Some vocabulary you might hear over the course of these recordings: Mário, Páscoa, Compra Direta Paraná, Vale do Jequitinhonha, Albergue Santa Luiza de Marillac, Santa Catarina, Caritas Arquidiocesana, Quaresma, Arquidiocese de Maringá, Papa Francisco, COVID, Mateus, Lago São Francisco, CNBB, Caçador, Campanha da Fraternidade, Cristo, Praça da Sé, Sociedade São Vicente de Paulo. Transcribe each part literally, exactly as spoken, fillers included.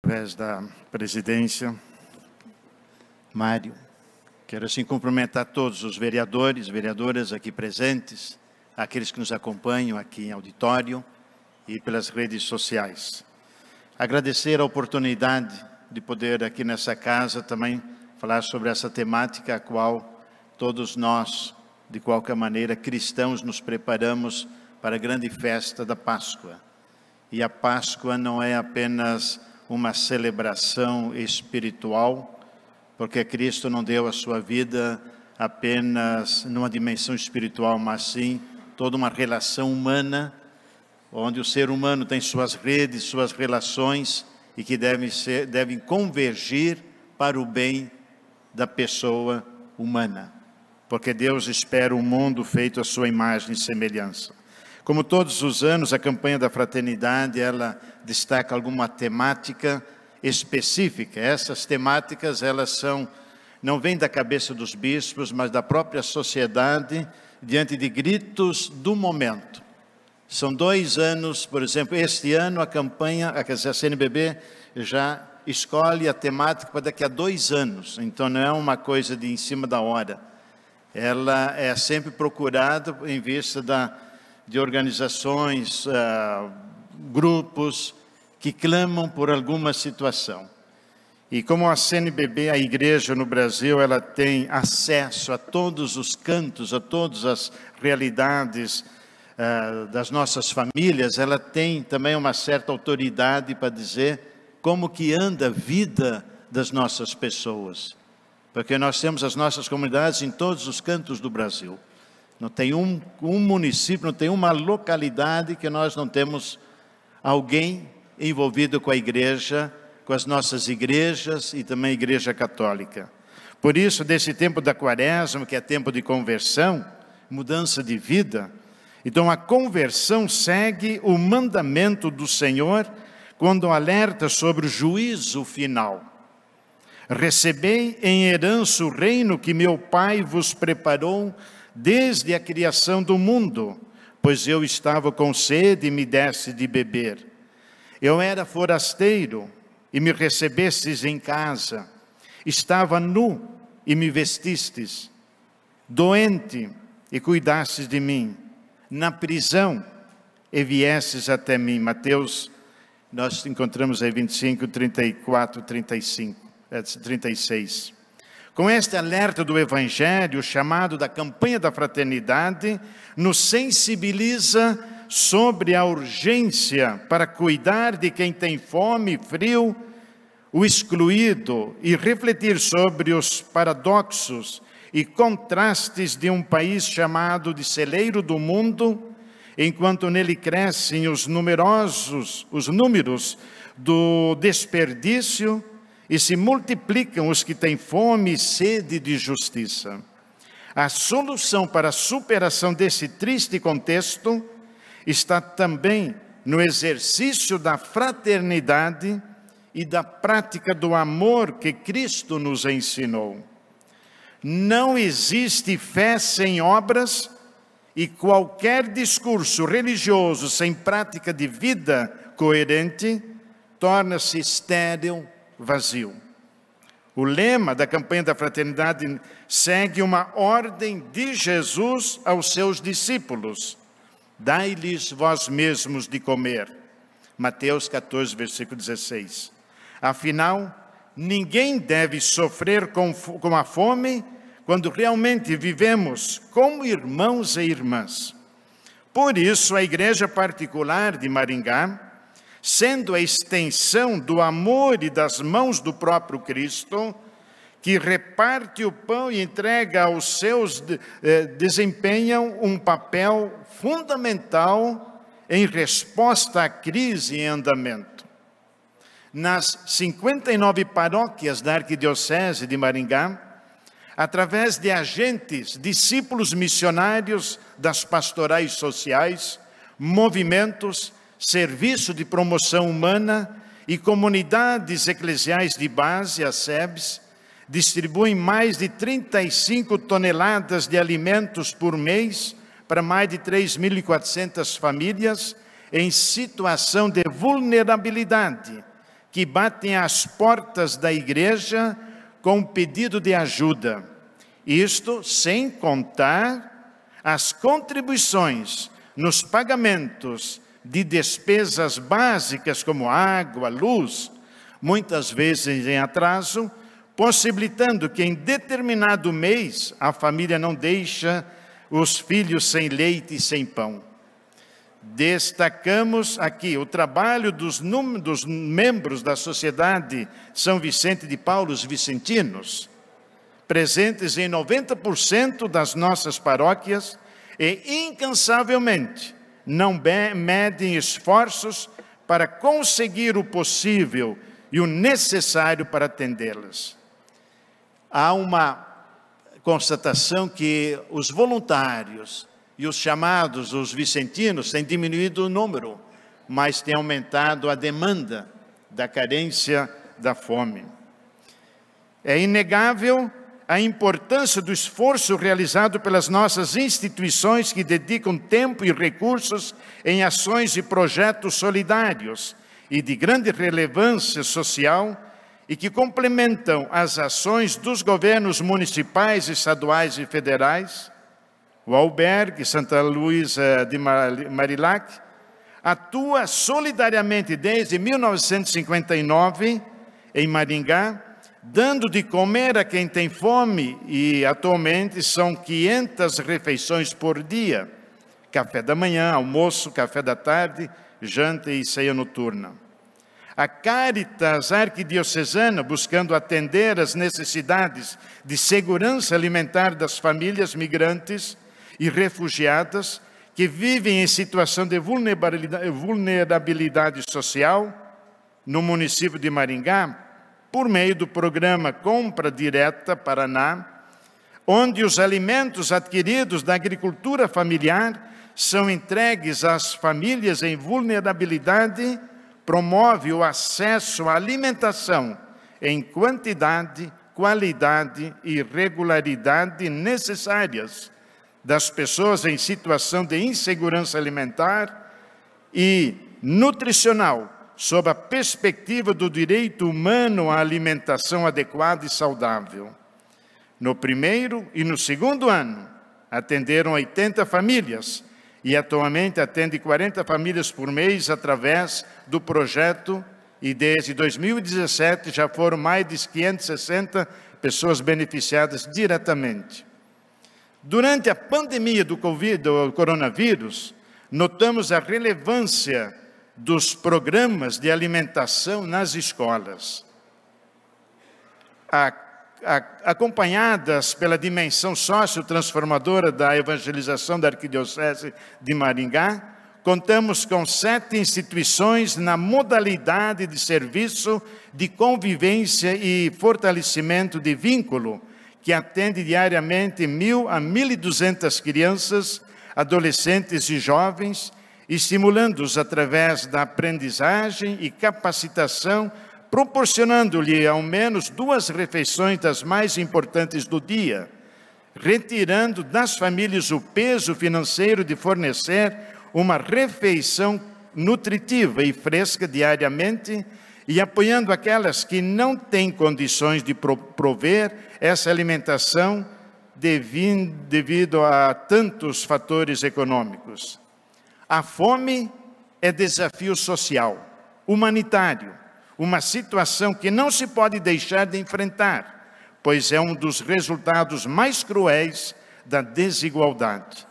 Através da presidência, Mário, quero assim cumprimentar todos os vereadores, vereadoras aqui presentes, aqueles que nos acompanham aqui em auditório e pelas redes sociais. Agradecer a oportunidade de poder aqui nessa casa também falar sobre essa temática a qual todos nós, de qualquer maneira, cristãos, nos preparamos para a grande festa da Páscoa. E a Páscoa não é apenas uma celebração espiritual, porque Cristo não deu a sua vida apenas numa dimensão espiritual, mas sim toda uma relação humana, onde o ser humano tem suas redes, suas relações, e que devem, ser, devem convergir para o bem da pessoa humana, porque Deus espera um mundo feito à sua imagem e semelhança. Como todos os anos, a Campanha da Fraternidade, ela destaca alguma temática específica. Essas temáticas, elas são, não vêm da cabeça dos bispos, mas da própria sociedade, diante de gritos do momento. São dois anos, por exemplo, este ano a campanha, a C N B B já escolhe a temática para daqui a dois anos. Então, não é uma coisa de em cima da hora. Ela é sempre procurada em vista da de organizações, uh, grupos que clamam por alguma situação. E como a C N B B, a igreja no Brasil, ela tem acesso a todos os cantos, a todas as realidades uh, das nossas famílias, ela tem também uma certa autoridade para dizer como que anda a vida das nossas pessoas. Porque nós temos as nossas comunidades em todos os cantos do Brasil. Não tem um, um município, não tem uma localidade que nós não temos alguém envolvido com a igreja, com as nossas igrejas e também a igreja católica. Por isso, desse tempo da Quaresma, que é tempo de conversão, mudança de vida, então a conversão segue o mandamento do Senhor quando alerta sobre o juízo final. Recebei em herança o reino que meu Pai vos preparou desde a criação do mundo, pois eu estava com sede e me deste de beber. Eu era forasteiro e me recebestes em casa. Estava nu e me vestistes, doente e cuidastes de mim. Na prisão e viestes até mim. Mateus, nós encontramos aí vinte e cinco, trinta e quatro, trinta e cinco, trinta e seis. Com este alerta do Evangelho, o chamado da Campanha da Fraternidade, nos sensibiliza sobre a urgência para cuidar de quem tem fome e frio, o excluído, e refletir sobre os paradoxos e contrastes de um país chamado de celeiro do mundo, enquanto nele crescem os numerosos, os números do desperdício, e se multiplicam os que têm fome e sede de justiça. A solução para a superação desse triste contexto está também no exercício da fraternidade e da prática do amor que Cristo nos ensinou. Não existe fé sem obras, e qualquer discurso religioso sem prática de vida coerente torna-se estéril, vazio. O lema da Campanha da Fraternidade segue uma ordem de Jesus aos seus discípulos: dai-lhes vós mesmos de comer. Mateus quatorze, versículo dezesseis. Afinal, ninguém deve sofrer com, com a fome quando realmente vivemos como irmãos e irmãs. Por isso, a Igreja Particular de Maringá, sendo a extensão do amor e das mãos do próprio Cristo, que reparte o pão e entrega aos seus, eh, desempenham um papel fundamental em resposta à crise em andamento. Nas cinquenta e nove paróquias da Arquidiocese de Maringá, através de agentes, discípulos missionários das pastorais sociais, movimentos, serviço de promoção humana e comunidades eclesiais de base, as S E Bs, distribuem mais de trinta e cinco toneladas de alimentos por mês para mais de três mil e quatrocentas famílias em situação de vulnerabilidade, que batem às portas da igreja com pedido de ajuda. Isto sem contar as contribuições nos pagamentos de despesas básicas como água, luz, muitas vezes em atraso, possibilitando que em determinado mês a família não deixa os filhos sem leite e sem pão. Destacamos aqui o trabalho dos, dos membros da Sociedade São Vicente de Paulo, os vicentinos, presentes em noventa por cento das nossas paróquias e incansavelmente não medem esforços para conseguir o possível e o necessário para atendê-las. Há uma constatação que os voluntários e os chamados, os vicentinos, têm diminuído o número, mas tem aumentado a demanda da carência, da fome. É inegável a importância do esforço realizado pelas nossas instituições que dedicam tempo e recursos em ações e projetos solidários e de grande relevância social e que complementam as ações dos governos municipais, estaduais e federais. O Albergue Santa Luiza de Marillac atua solidariamente desde mil novecentos e cinquenta e nove em Maringá, dando de comer a quem tem fome, e atualmente são quinhentas refeições por dia: café da manhã, almoço, café da tarde, janta e ceia noturna. A Caritas Arquidiocesana, buscando atender às necessidades de segurança alimentar das famílias migrantes e refugiadas que vivem em situação de vulnerabilidade social no município de Maringá, por meio do programa Compra Direta Paraná, onde os alimentos adquiridos da agricultura familiar são entregues às famílias em vulnerabilidade, promove o acesso à alimentação em quantidade, qualidade e regularidade necessárias das pessoas em situação de insegurança alimentar e nutricional, sob a perspectiva do direito humano à alimentação adequada e saudável. No primeiro e no segundo ano, atenderam oitenta famílias e atualmente atende quarenta famílias por mês através do projeto, e desde dois mil e dezessete já foram mais de quinhentas e sessenta pessoas beneficiadas diretamente. Durante a pandemia do COVID, do coronavírus, notamos a relevância dos programas de alimentação nas escolas. A, a, acompanhadas pela dimensão sócio-transformadora da evangelização da Arquidiocese de Maringá, contamos com sete instituições na modalidade de serviço de convivência e fortalecimento de vínculo, que atende diariamente mil a mil e duzentas crianças, adolescentes e jovens, estimulando-os através da aprendizagem e capacitação, proporcionando-lhe ao menos duas refeições das mais importantes do dia, retirando das famílias o peso financeiro de fornecer uma refeição nutritiva e fresca diariamente, e apoiando aquelas que não têm condições de prover essa alimentação devido a tantos fatores econômicos. A fome é desafio social, humanitário, uma situação que não se pode deixar de enfrentar, pois é um dos resultados mais cruéis da desigualdade.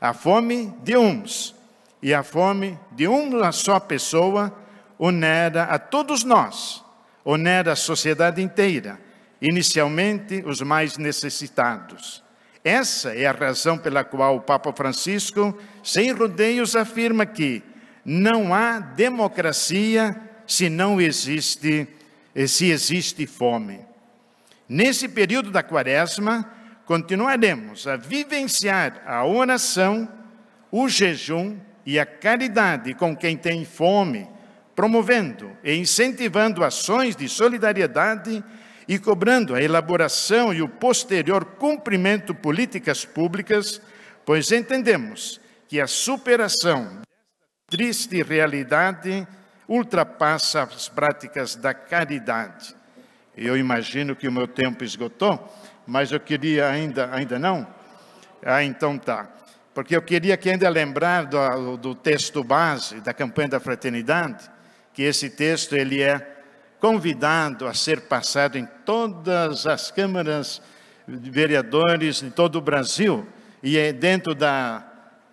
A fome de uns e a fome de uma só pessoa onera a todos nós, onera a sociedade inteira, inicialmente os mais necessitados. Essa é a razão pela qual o Papa Francisco, sem rodeios, afirma que não há democracia se não existe, se existe fome. Nesse período da Quaresma, continuaremos a vivenciar a oração, o jejum e a caridade com quem tem fome, promovendo e incentivando ações de solidariedade e cobrando a elaboração e o posterior cumprimento de políticas públicas, pois entendemos que a superação desta triste realidade ultrapassa as práticas da caridade. Eu imagino que o meu tempo esgotou, mas eu queria ainda, ainda não? Ah, então tá. Porque eu queria que ainda lembrar do, do texto base da Campanha da Fraternidade, que esse texto ele é convidado a ser passado em todas as câmaras de vereadores de todo o Brasil. E é dentro da,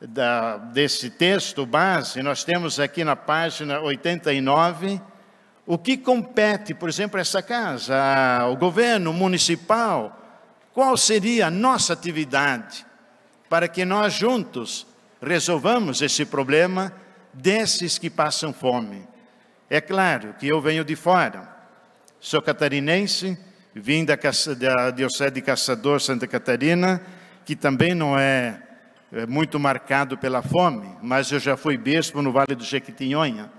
da, desse texto base, nós temos aqui na página oitenta e nove, o que compete, por exemplo, a essa casa, ao governo municipal, qual seria a nossa atividade para que nós juntos resolvamos esse problema desses que passam fome. É claro que eu venho de fora, sou catarinense, vim da, da Diocese de Caçador, Santa Catarina, que também não é, é muito marcado pela fome, mas eu já fui bispo no Vale do Jequitinhonha,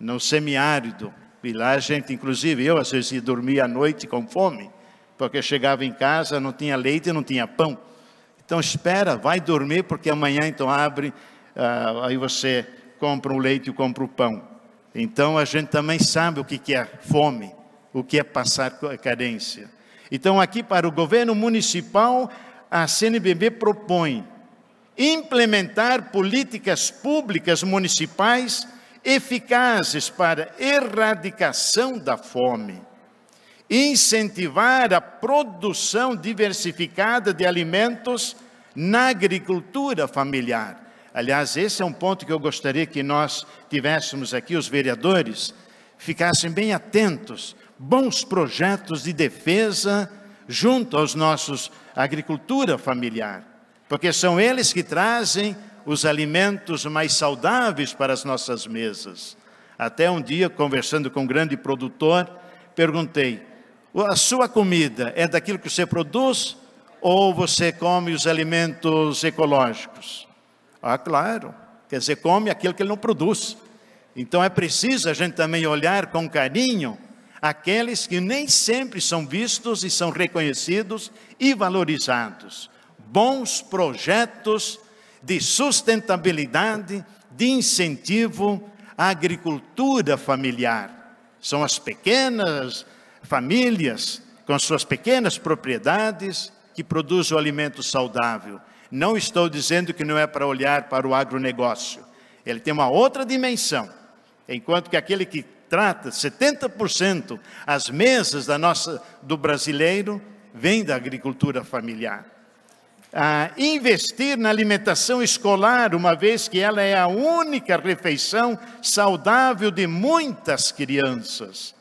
no semiárido, e lá a gente, inclusive, eu às vezes dormia à noite com fome, porque chegava em casa, não tinha leite, não tinha pão. Então espera, vai dormir, porque amanhã então abre, ah, aí você compra o leite e compra o pão. Então, a gente também sabe o que é fome, o que é passar carência. Então, aqui para o governo municipal, a C N B B propõe implementar políticas públicas municipais eficazes para erradicação da fome, incentivar a produção diversificada de alimentos na agricultura familiar. Aliás, esse é um ponto que eu gostaria que nós tivéssemos aqui, os vereadores, ficassem bem atentos. Bons projetos de defesa junto aos nossos agricultura familiar. Porque são eles que trazem os alimentos mais saudáveis para as nossas mesas. Até um dia, conversando com um grande produtor, perguntei, a sua comida é daquilo que você produz ou você come os alimentos ecológicos? Ah, claro, quer dizer, come aquilo que ele não produz. Então é preciso a gente também olhar com carinho aqueles que nem sempre são vistos e são reconhecidos e valorizados. Bons projetos de sustentabilidade, de incentivo à agricultura familiar. São as pequenas famílias com suas pequenas propriedades que produzem o alimento saudável. Não estou dizendo que não é para olhar para o agronegócio. Ele tem uma outra dimensão. Enquanto que aquele que trata setenta por cento as mesas da nossa, do brasileiro vem da agricultura familiar. Ah, investir na alimentação escolar, uma vez que ela é a única refeição saudável de muitas crianças.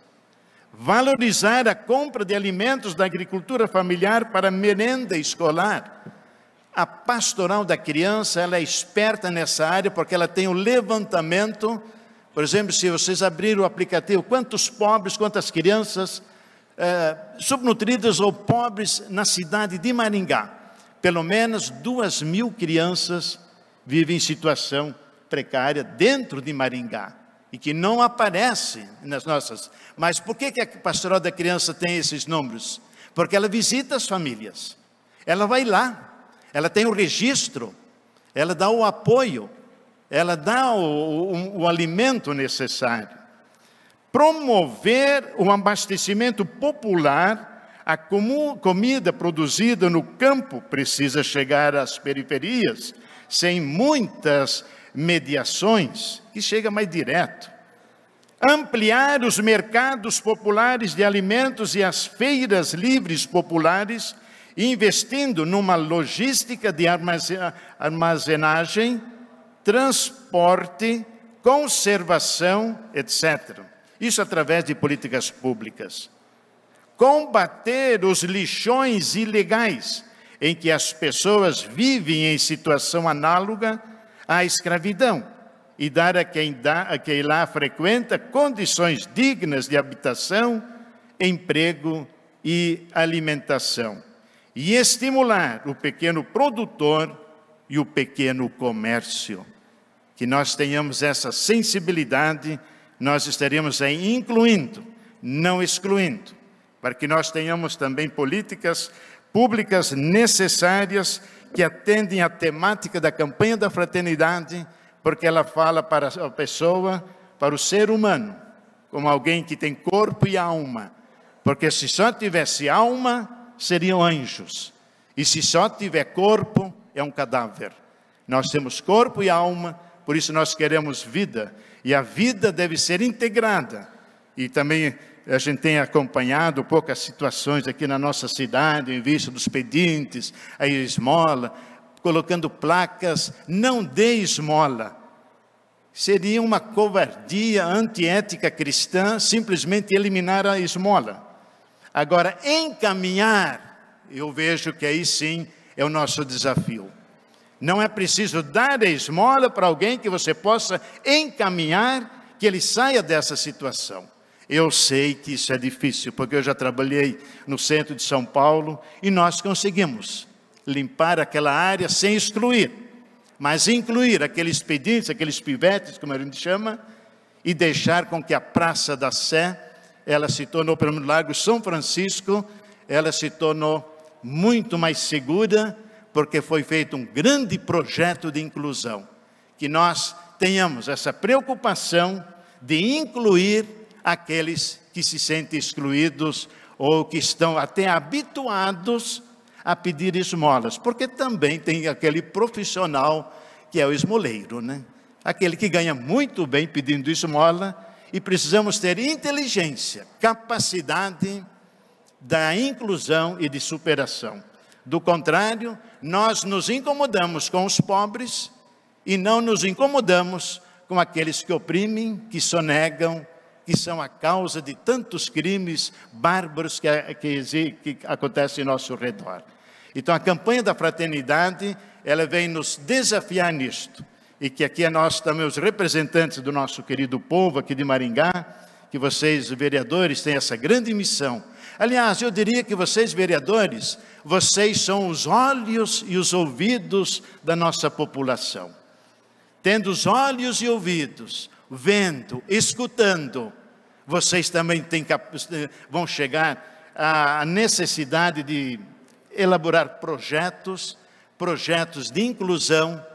Valorizar a compra de alimentos da agricultura familiar para merenda escolar. A pastoral da criança, ela é esperta nessa área, porque ela tem o levantamento. Por exemplo, se vocês abrirem o aplicativo, quantos pobres, quantas crianças eh, subnutridas ou pobres na cidade de Maringá. Pelo menos duas mil crianças vivem em situação precária dentro de Maringá, e que não aparece nas nossas... Mas por que, que a pastoral da criança tem esses números? Porque ela visita as famílias, ela vai lá, ela tem o registro, ela dá o apoio, ela dá o, o, o alimento necessário. Promover o abastecimento popular, a comum, comida produzida no campo precisa chegar às periferias, sem muitas mediações, e chega mais direto. Ampliar os mercados populares de alimentos e as feiras livres populares, investindo numa logística de armazenagem, transporte, conservação, etcétera. Isso através de políticas públicas. Combater os lixões ilegais, em que as pessoas vivem em situação análoga à escravidão, e dar a quem, dá, a quem lá frequenta condições dignas de habitação, emprego e alimentação. E estimular o pequeno produtor e o pequeno comércio. Que nós tenhamos essa sensibilidade, nós estaremos aí incluindo, não excluindo, para que nós tenhamos também políticas públicas necessárias que atendem à temática da Campanha da Fraternidade, porque ela fala para a pessoa, para o ser humano, como alguém que tem corpo e alma. Porque se só tivesse alma, seriam anjos. E se só tiver corpo, é um cadáver. Nós temos corpo e alma, por isso nós queremos vida. E a vida deve ser integrada. E também a gente tem acompanhado poucas situações aqui na nossa cidade, em vista dos pedintes, a esmola, colocando placas, não dê esmola. Seria uma covardia antiética cristã simplesmente eliminar a esmola. Agora, encaminhar, eu vejo que aí sim é o nosso desafio. Não é preciso dar a esmola para alguém que você possa encaminhar, que ele saia dessa situação. Eu sei que isso é difícil, porque eu já trabalhei no centro de São Paulo e nós conseguimos limpar aquela área sem excluir. Mas incluir aqueles pedintes, aqueles pivetes, como a gente chama, e deixar com que a Praça da Sé, ela se tornou, pelo Lago São Francisco, ela se tornou muito mais segura, porque foi feito um grande projeto de inclusão. Que nós tenhamos essa preocupação de incluir aqueles que se sentem excluídos, ou que estão até habituados a pedir esmolas, porque também tem aquele profissional que é o esmoleiro, né? Aquele que ganha muito bem pedindo esmola, e precisamos ter inteligência, capacidade da inclusão e de superação. Do contrário, nós nos incomodamos com os pobres e não nos incomodamos com aqueles que oprimem, que sonegam, que são a causa de tantos crimes bárbaros que, que, que acontecem em nosso redor. Então, a campanha da fraternidade, ela vem nos desafiar nisto. E que aqui é nós também, os representantes do nosso querido povo aqui de Maringá, que vocês, vereadores, têm essa grande missão. Aliás, eu diria que vocês, vereadores, vocês são os olhos e os ouvidos da nossa população. Tendo os olhos e ouvidos, vendo, escutando, vocês também têm, vão chegar à necessidade de elaborar projetos, projetos de inclusão,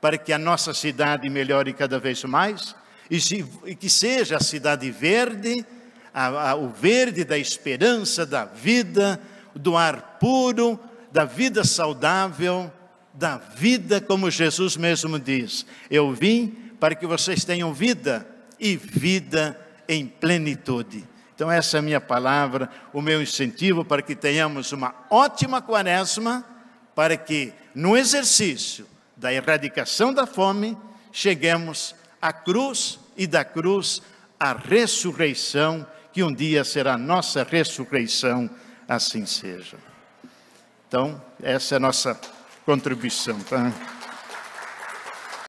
para que a nossa cidade melhore cada vez mais, e, se, e que seja a cidade verde, a, a, o verde da esperança, da vida, do ar puro, da vida saudável, da vida como Jesus mesmo diz, eu vim para que vocês tenham vida, e vida em plenitude. Então essa é a minha palavra, o meu incentivo para que tenhamos uma ótima quaresma, para que no exercício da erradicação da fome, cheguemos à cruz, e da cruz à ressurreição, que um dia será a nossa ressurreição, assim seja. Então essa é a nossa contribuição, tá?